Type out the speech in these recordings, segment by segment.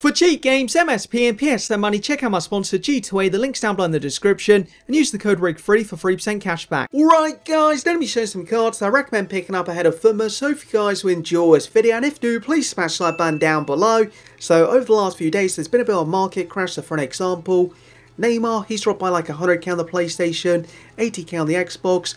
For cheat games, MSP and PSN money, check out my sponsor G2A, the link's down below in the description, and use the code RIG3 for 3% cashback. Alright guys, let me show you some cards that I recommend picking up ahead of Futmas, so if you guys will enjoy this video, and if you do, please smash the like button down below. So over the last few days, there's been a bit of a market crash, so for an example, Neymar, he's dropped by like 100k on the PlayStation, 80k on the Xbox.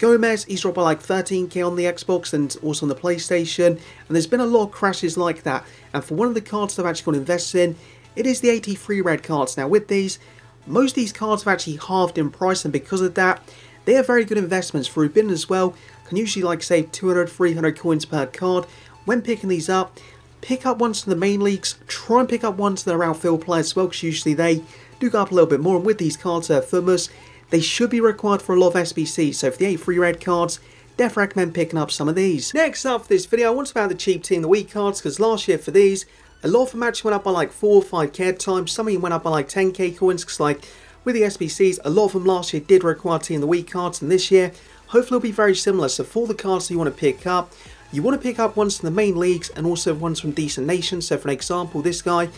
Gomez, he's dropped by like 13k on the Xbox and also on the PlayStation, and there's been a lot of crashes like that. And for one of the cards that I've actually got invested in, it is the 83 red cards. Now with these, most of these cards have actually halved in price, and because of that, they are very good investments. For Rubin as well, can usually like save 200, 300 coins per card. When picking these up, pick up ones from the main leagues, try and pick up ones that are outfield players as well, because usually they do go up a little bit more, and with these cards that are Futmas, they should be required for a lot of SBC, so for the 83 red cards, definitely recommend picking up some of these. Next up for this video, I want to talk about the cheap team of the week cards, because last year for these, a lot of them actually went up by like 4 or 5k times, some of them went up by like 10k coins, because like with the SBCs, a lot of them last year did require team of the week cards, and this year, hopefully it'll be very similar. So for the cards that you want to pick up ones from the main leagues and also ones from decent nations. So for an example, this guy,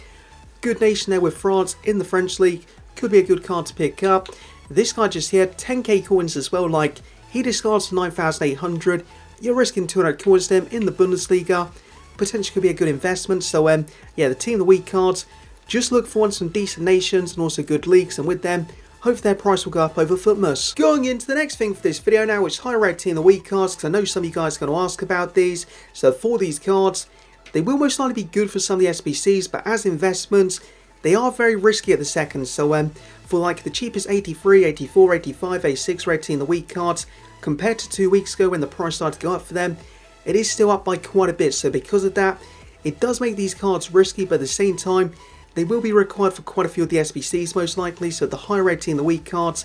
good nation there with France in the French league, could be a good card to pick up. This guy just here, 10k coins as well, like he discards 9,800, you're risking 200 coins to him in the Bundesliga, potentially could be a good investment. So yeah, the team of the week cards, just look for ones from decent nations and also good leagues, and with them, hopefully their price will go up over Futmas. Going into the next thing for this video now, which is high rate team of the week cards, because I know some of you guys are going to ask about these. So for these cards, they will most likely be good for some of the SBCs, but as investments, they are very risky at the second, so for like the cheapest 83, 84, 85, 86 red team of the week cards, compared to 2 weeks ago when the price started to go up for them, it is still up by quite a bit. So because of that, it does make these cards risky, but at the same time, they will be required for quite a few of the SBCs most likely. So the high red team of the week cards,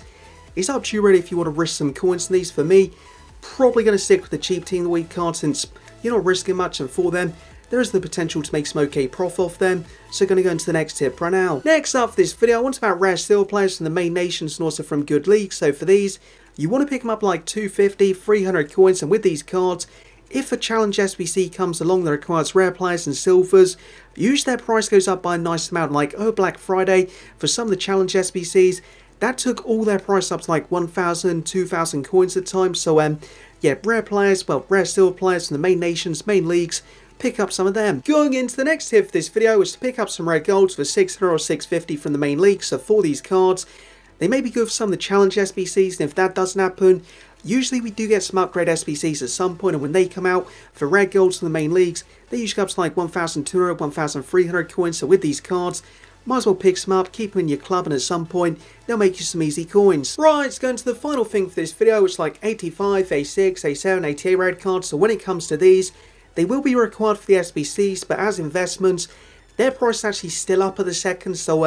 it's up to you really if you want to risk some coins in these. For me, probably going to stick with the cheap team of the week cards since you're not risking much, and for them, there is the potential to make some okay profit off them, so going to go into the next tip right now. Next up for this video, I want to talk about rare steel players from the main nations and also from good leagues. So for these, you want to pick them up like 250, 300 coins, and with these cards, if a challenge SBC comes along that requires rare players and silvers, usually their price goes up by a nice amount. Like Black Friday, for some of the challenge SBCs, that took all their price up to like 1,000, 2,000 coins at times. So yeah, rare players, well, rare steel players from the main nations, main leagues, pick up some of them. Going into the next tip for this video is to pick up some rare golds for 600 or 650 from the main league. So for these cards, they may be good for some of the challenge SBCs, and if that doesn't happen, usually we do get some upgrade SBCs at some point, and when they come out for rare golds from the main leagues, they usually go up to like 1,200, 1,300 coins. So with these cards, might as well pick some up, keep them in your club, and at some point, they'll make you some easy coins. Right, let's go into the final thing for this video, which is like 85, 86, 87, 88 red cards. So when it comes to these, they will be required for the SBCs, but as investments, their price is actually still up at the second, so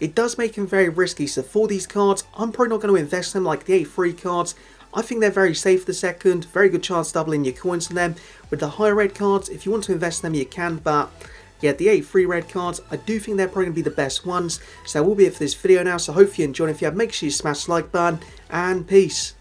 it does make them very risky. So for these cards, I'm probably not going to invest in them like the 83 cards. I think they're very safe the second, very good chance doubling your coins on them. With the higher red cards, if you want to invest in them, you can, but yeah, the 83 red cards, I do think they're probably going to be the best ones. So that will be it for this video now, so hopefully you enjoyed it. If you have, make sure you smash the like button, and peace.